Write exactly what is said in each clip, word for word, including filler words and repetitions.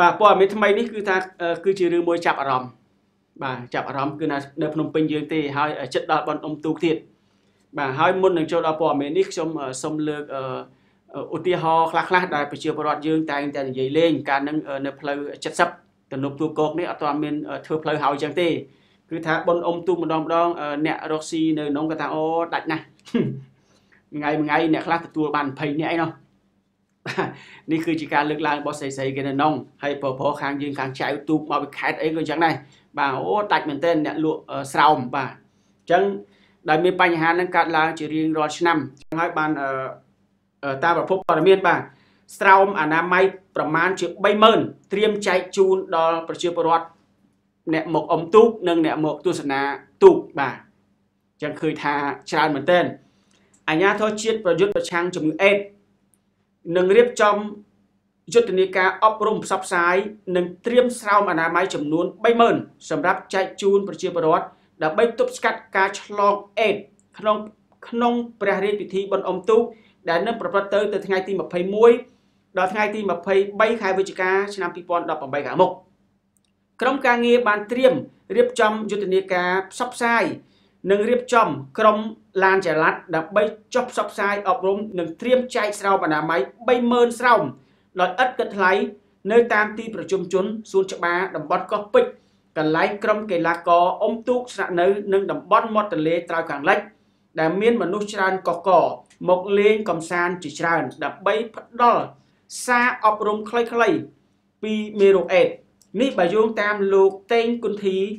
bà bỏ mấy thằng mày ní cứ ta cứ chỉ riêng môi chạp ở rầm bà chạp ở rầm cứ là đập nông pin dương thì hai chất đọt bọn ông tu thiệt bà hai môn đừng cho đó bỏ mấy ní trong sông lược ô tia ho khla khla đại bị chiều bọn dương tay tay dậy lên cả nâng nợ phơi chất sấp từ nông tu cột ní ở toàn miền thừa phơi hậu dương thì cứ thà bọn ông tu một đòn đòn nẹt roxy nơi nông cái ta ô đặt này ngày ngày nẹt khla từ bàn phơi nẹt nó นี่คือจิการเลือกลางរបស់ nâng riêng trong dứt tình ca ấp rung sắp sai nâng tiêm sao mà làm máy chấm nón bay mơn sầm ráp chạy chun và chia bớt đã bay tốc cắt cá long ed long long prehari bị thi bọn ông tú đã nâng proper tới từ ngày tim mà phơi muối đó ngày tim mà phơi bay khai với chị ca sinh năm pipon đọc bằng bay cả mộc trong ca nghe bàn tiêm riêng trong dứt tình ca sắp sai nâng riêng trong trong lan trẻ lát đã bay chóc sóc sai ọc rung nâng tiêm chạy sao và đá máy bay mơn sao lọt ất cất lấy nơi tam ti và chung chốn xuống cho ba đầm bót có bích cần lấy trong cái lá có ông tuốc sạ nơi nâng đầm bót mót tần lê trao càng lách đã miên mà nút tràn cỏ cỏ mộc lên cầm san chỉ tràn đã bay phất đo xa ọc rung khay khay pi mê ruột ẹt ní bà dương tam luộc tên quân thí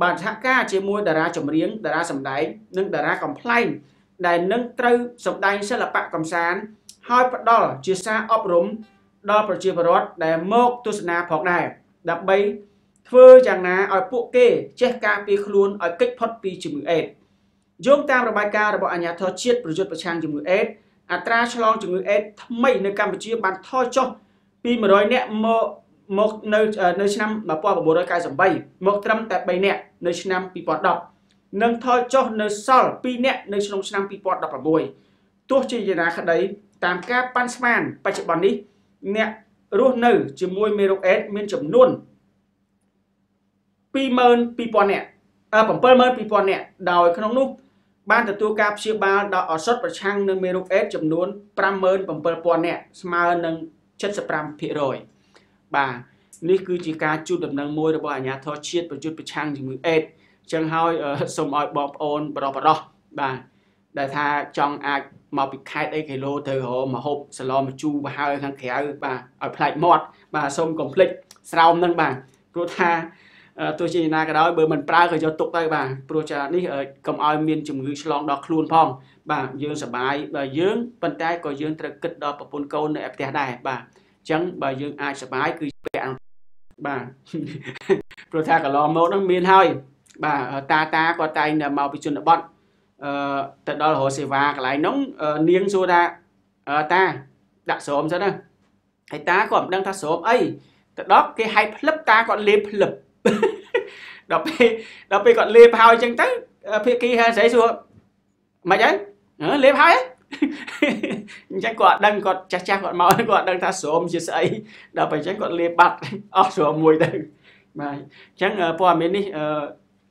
บาดថាការជាមួយតារាចម្រៀងតារាសម្ដែងនិងតារាកំ một nơi nơi năm mà qua bộ đội cai sầm bay một trăm tại bay nẹt nơi năm bị bọt độc nâng thôi cho nơi sau pi nẹt nơi năm bị bọt độc là bồi tuốt chi gì là đấy tam cá pansman bay chậm bắn đi nẹt rút nơi chỉ môi mero s miên chậm luôn pi mơn pi bọt nẹt à bẩm bơ mơn pi bọt nẹt đòi không núp ban từ tua cáp siêu ba đòi ở sốt và sang nơi mero s chậm luôn pram mơn bẩm bơ bọt nẹt smart nâng chất spam phi rồi bà ní cứ chỉ ca chút đập nâng môi đó bà nhà thọ chiết và chút bị chăng chỉ người ép chẳng hỏi xong ỏi bọp ôn bà đó bà đó bà đại tha trong ai mà bị khai đây cái lô thời hồ mà hộp sờ lo mà chu và hai thằng khéo bà ở lại mót bà xong còn click sau nâng bà rồi tha tôi chỉ là cái đó bởi mình pra rồi cho tục đây bà rồi cha ní cầm ỏi miên chủng người slong đó luôn phong bà dương sờ bài bà dương bàn tay có dương trật kịch đó bà pôn câu này ép thế này bà chẳng bà dương ai sợ bái cứ bẹn bà rồi tha cả lo mốt nó miên hơi bà ta ta có tay là màu bị chun là bận tận đó là hồ sê và lại nóng niêng soda ta đặt sớm ra đó hay ta còn đang thắt sớm ấy tận đó cái hay lấp ta còn lép lấp đó pe đó pe còn lép hơi chẳng tới pe kia sấy xuống mà đấy lép hơi chắc còn đang còn chắc chắc còn máu còn đang thắt sốm chia sẻ đã phải chắc còn liệp bạc ở sổ mùi đây mà chắc qua mình đi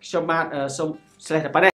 xong ba xong xe là